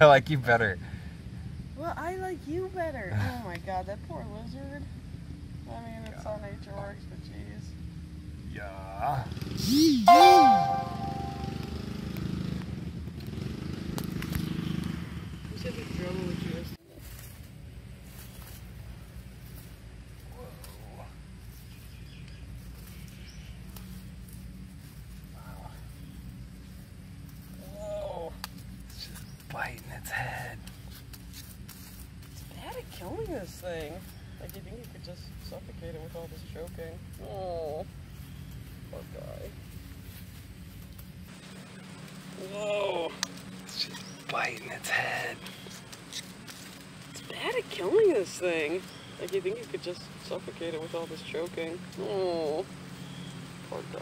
I like you better. Well, I like you better. Oh my god, that poor lizard. I mean, it's how nature works, but jeez. Yeah. Oh! You said the drama would do us. Biting its head. It's bad at killing this thing. Like, you think you could just suffocate it with all this choking? Oh, poor guy. Whoa! It's just biting its head. It's bad at killing this thing. Like, you think you could just suffocate it with all this choking? Oh, poor guy.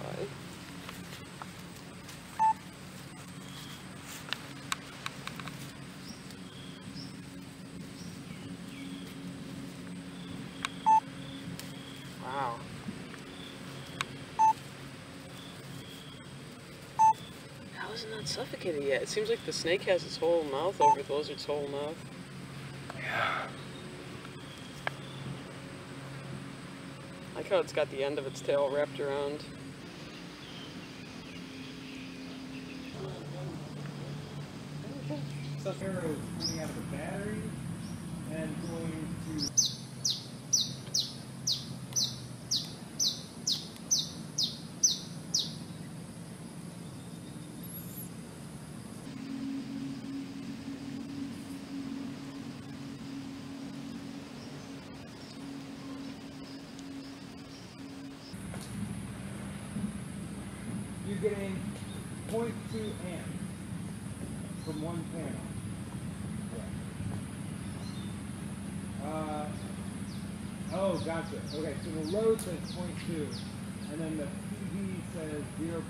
Wow. How is it not suffocated yet? It seems like the snake has its whole mouth over the lizard's whole mouth. Yeah. I like how it's got the end of its tail wrapped around. Such arrows coming out of the battery and going to... You're getting 0.2 amps from one panel. Oh, gotcha. Okay, so the load says 0.2, and then the PV says 0.0.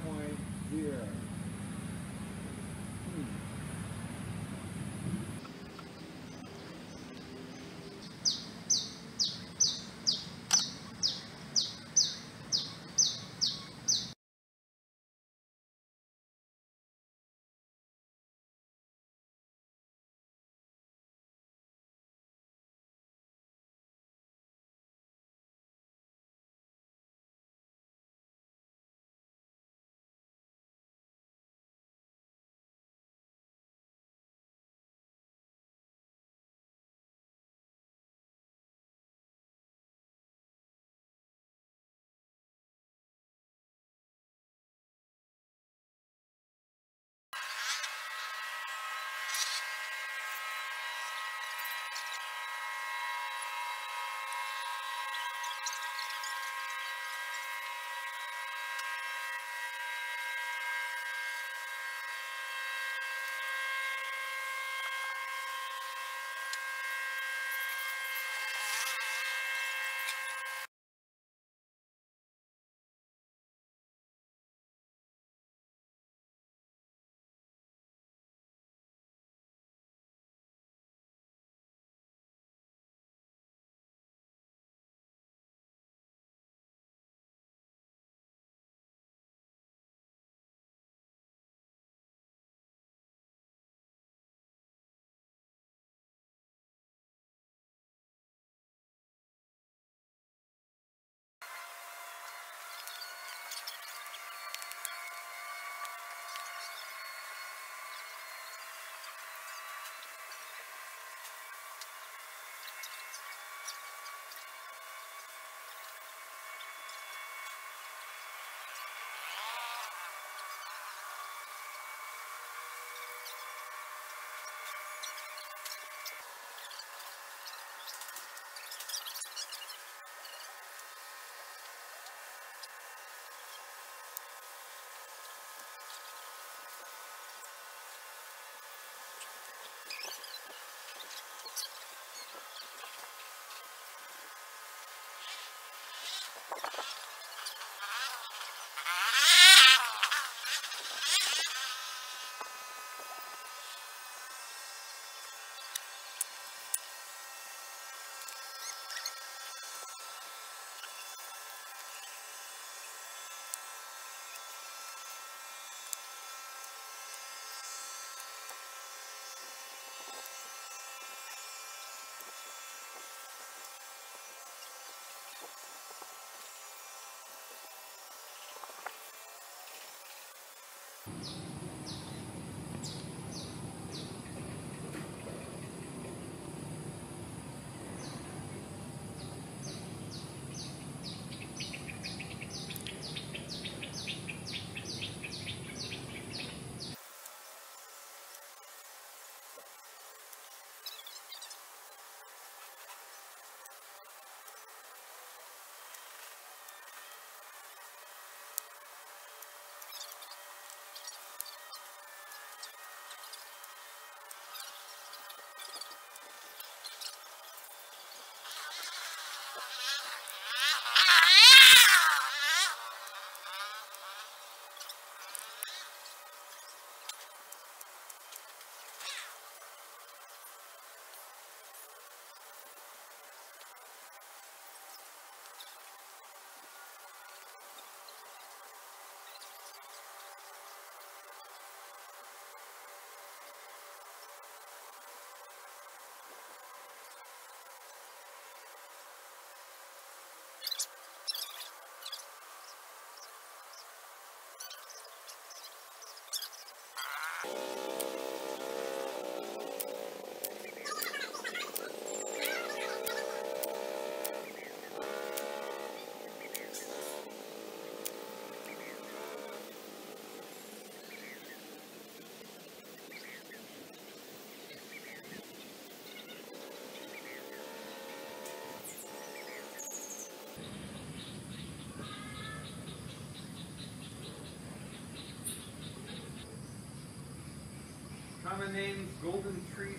Common name, golden tree snake.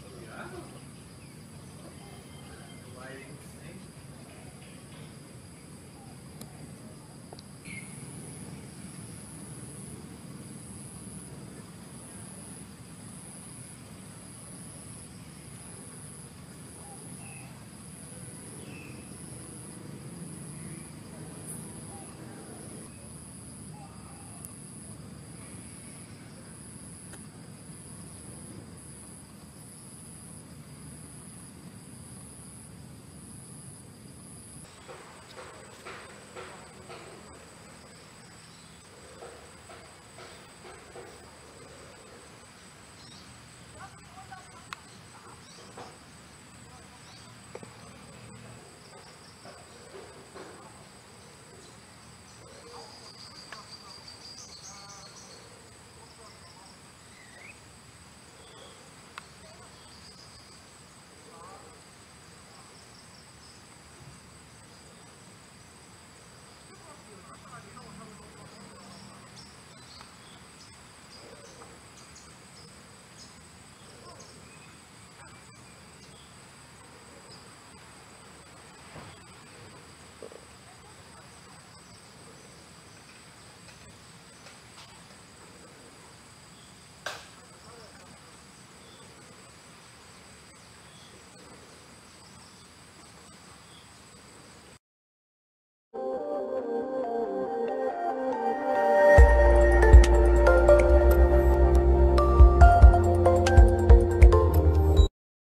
Oh yeah. Gliding snake.